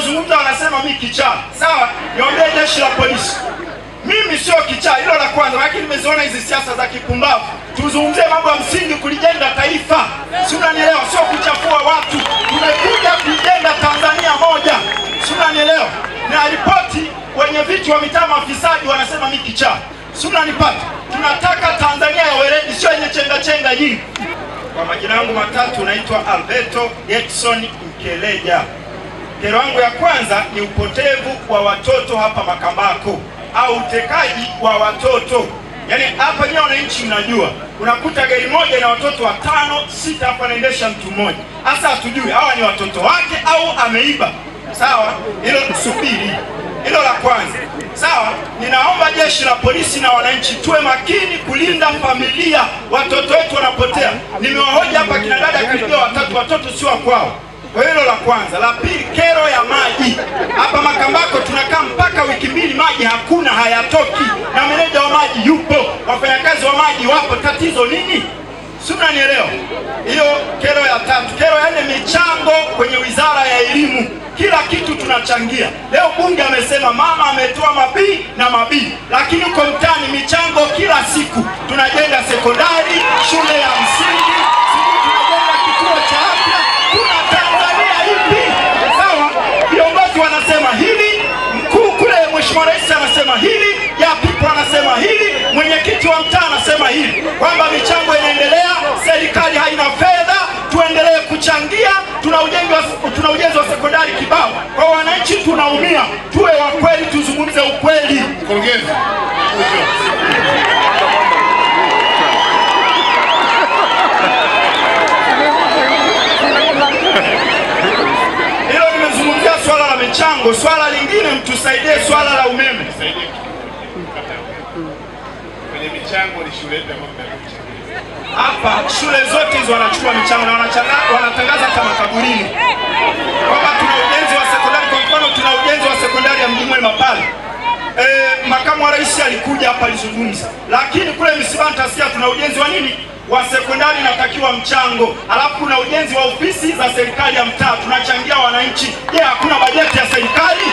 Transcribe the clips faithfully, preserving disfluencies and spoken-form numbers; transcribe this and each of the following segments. unapozungumza wanasema mimi kichaa. Sawa, niombe jeshi la polisi. Mimi sio kichaa, hilo la kwanza, lakini nimeziona hizi siasa za kipumbavu. Tuzungumzie mambo ya msingi kulijenga taifa. Si unanielewa, sio kuchafua watu. Tumekuja kujenga Tanzania moja. Si unanielewa? Na ripoti wenye vitu wa mitaa mafisadi wanasema mimi kichaa. Si unanipata? Tunataka Tanzania ya weledi, sio yenye chenga chenga hii. Kwa majina yangu matatu naitwa Alberto Getson Mkeleja. Kero yangu ya kwanza ni upotevu wa watoto hapa Makambako au utekaji wa watoto. Yaani hapa nyewe wananchi mnajua, unakuta gari moja na watoto watano, sita hapa naendesha mtu mmoja. Hasa hatujui hawa ni watoto wake au ameiba. Sawa? Hilo tusubiri. Hilo la kwanza. Sawa, ninaomba jeshi la polisi na wananchi tuwe makini kulinda familia. Watoto wetu wanapotea. Nimewahoja hapa kina dada karibia watatu, watoto sio kwao. Kwa hilo la kwanza. La pili, kero ya maji. Hapa Makambako tunakaa mpaka wiki mbili maji hakuna, hayatoki. Na meneja wa maji yupo, wafanyakazi wa maji wapo, tatizo nini? Si unanielewa? Hiyo kero ya tatu. Kero ya nne, michango kwenye wizara ya elimu. Kila kitu tunachangia. Leo bunge amesema mama ametoa mabii na mabii. Lakini uko mtaani michango kila siku. Tunajenga sekondari, shule ya msingi, tunajenga kituo cha afya. Kuna Tanzania ipi? Sawa? Viongozi wanasema hili, mkuu kule mheshimiwa rais anasema hili, yapipo anasema hili, mwenyekiti wa mtaa anasema hili. Kwamba michango inaendelea, serikali haina fedha, tuendelee kuchangia. Tuna ujenzi wa sekondari kibao. Kwa wananchi tunaumia. Tuwe wa kweli, tuzungumze ukweli. Mkurugenzi. Hilo nimezungumzia swala la michango. Swala lingine mtusaidie swala la umeme. Kwenye michango ni shule yetu ambayo hapa shule zote hizo wanachukua michango na wanatangaza kama kaburini. Kwamba tuna ujenzi wa sekondari, kwa mfano tuna ujenzi wa sekondari ya Mjumwe Mapale. Eh, makamu wa rais alikuja hapa alizungumza. Lakini kule Misibani tasikia tuna ujenzi wa nini? Wa sekondari inatakiwa mchango. Alafu kuna ujenzi wa ofisi za serikali ya mtaa, tunachangia wananchi. Je, yeah, hakuna bajeti ya serikali?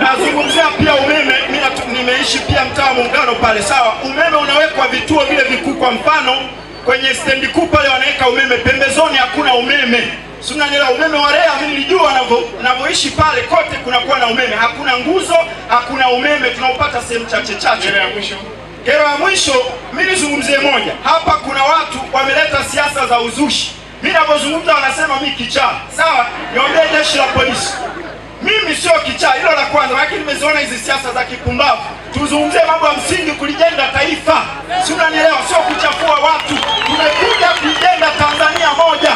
Nazungumzia pia umeme. Nimeishi pia mtaa Muungano pale. Sawa, umeme unawekwa vituo vile vikuu. Kwa mfano kwenye stendi kuu pale wanaweka umeme, pembezoni hakuna umeme. Si unanielewa? Umeme wa REA mimi nilijua navyoishi pale, kote kunakuwa na umeme, hakuna nguzo, hakuna umeme, tunaupata sehemu chache chache. Kero ya mwisho, kero ya mwisho mimi nizungumzie moja. Hapa kuna watu wameleta siasa za uzushi. Mimi ninapozungumza wanasema mimi kichaa. Sawa, niombe jeshi la polisi. Mimi sio kichaa, hilo la kwanza, lakini nimeziona hizi siasa za kipumbavu. Tuzungumzie mambo ya msingi kulijenga taifa. Si unanielewa? Sio kuchafua watu. Tumekuja kujenga Tanzania moja.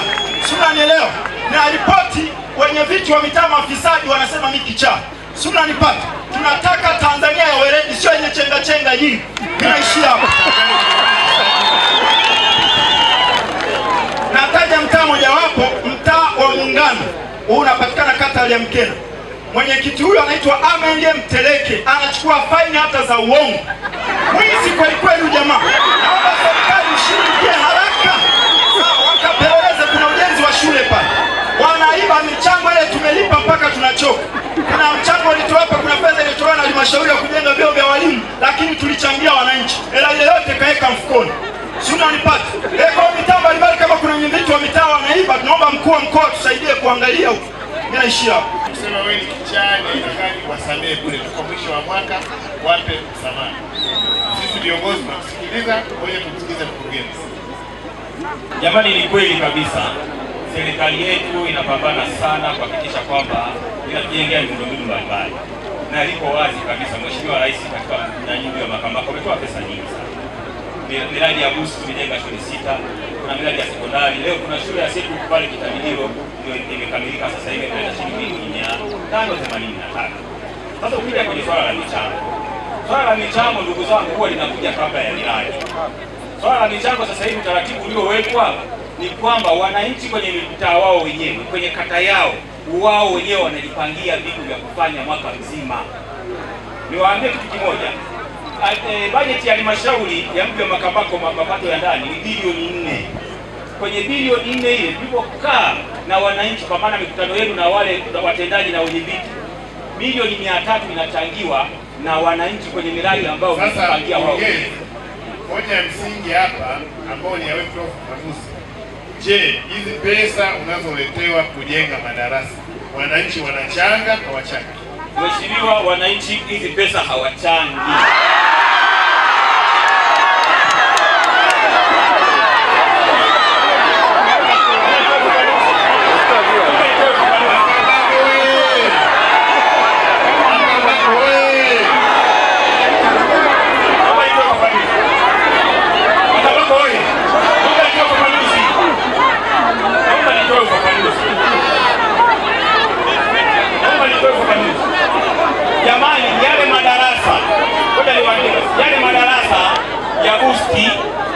Si unanielewa? Na ripoti wenye vitu wa mitaa mafisadi wanasema mimi kichaa. Si unanipata? Tunataka Tanzania ya weledi, sio yenye chenga chenga hii. Tunaishi hapa. Nataja mtaa mojawapo, mtaa wa Muungano. Unapatikana kata ya Mkena. Mwenyekiti huyu anaitwa Amenge Mteleke, anachukua faini hata za uongo. Mwizi kweli kweli jamaa. Naomba serikali ishirikie haraka. Sawa, wakapeleleze, kuna ujenzi wa shule pale. Wanaiba michango ile tumelipa mpaka tunachoka. Kuna mchango ulitoa hapa, kuna pesa ilitolewa na halmashauri ya kujenga vyoo vya walimu, lakini tulichangia wananchi. Hela ile yote kaeka mfukoni. Si unanipata? Eko mitaa mbalimbali, kama kuna mwenyekiti wa mitaa wanaiba, tunaomba mkuu wa mkoa tusaidie kuangalia huko. Naishi hapo. Sema wewe ni kichaa, ni wasamee kule kwa mwisho wa mwaka wape msamaha. Sisi viongozi tunasikiliza, wewe tusikilize mkurugenzi. Jamani, ni kweli kabisa serikali yetu inapambana sana kuhakikisha kwamba inajengea miundombinu mbalimbali. Na liko wazi kabisa mheshimiwa rais katika mnajimbo wa Makambako ametoa pesa nyingi sana. Miradi ya busu tumejenga shule sita, kuna miradi ya sekondari. Leo kuna shule ya siku pale Kitabiliro ndio imekamilika sasa hivi kwa shilingi mia tano themanini na tano. Sasa ukija kwenye swala la michango, swala la michango ndugu zangu huwa linakuja kabla ya miradi. Swala la michango sasa hivi utaratibu uliowekwa ni kwamba wananchi kwenye mtaa wao wenyewe, kwenye kata yao wao wenyewe wanajipangia vitu vya kufanya mwaka mzima. Niwaambie kitu kimoja. Bajeti ya halmashauri ya mji wa Makambako mapato ya ndani ni bilioni nne. kwenye bilioni nne ile mlipokaa na wananchi kwa maana mikutano yenu na wale watendaji na wenyeviti, bilioni mia tatu inachangiwa na wananchi kwenye miradi ambayo mnapangia wao. Hoja ya msingi hapa ambao ni ya wewe Prof. Je, hizi pesa unazoletewa kujenga madarasa, wananchi wanachanga au wachanga? Mheshimiwa, wananchi hizi pesa hawachangi.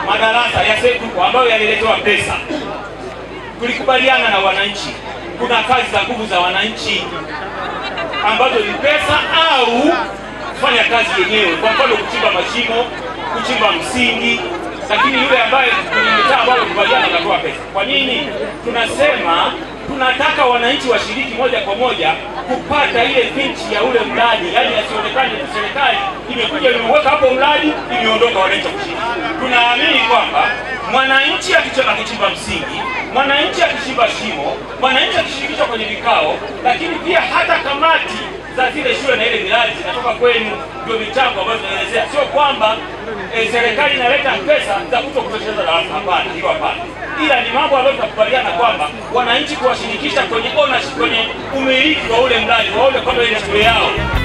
Madarasa ya seku ambayo yaliletewa pesa, tulikubaliana na wananchi kuna kazi za nguvu za wananchi ambazo ni pesa au kufanya kazi yenyewe, kwa mfano kuchimba mashimo, kuchimba msingi. Lakini yule ambaye tunamtaa ambayo kubaliana anatoa pesa. Kwa nini tunasema tunataka wananchi washiriki moja kwa moja kupata ile pinchi ya ule mradi, yani asionekane ni serikali imekuja imeweka hapo mradi imeondoka wananchi kushiriki. Tunaamini kwamba mwananchi akichoma kichimba msingi, mwananchi akishiba shimo, mwananchi akishirikishwa kwenye vikao, lakini pia hata kamati za zile shule na ile miradi zinatoka kwenu, ndio michango ambayo tunaelezea. Sio kwamba e, serikali inaleta pesa za kutokuwezesha darasa, hapana, hiyo hapana. Ila ni mambo ambayo tunakubaliana kwamba wananchi kuwashirikisha kwenye ownership, kwenye umiliki wa ule mradi, waone kwamba ile shule yao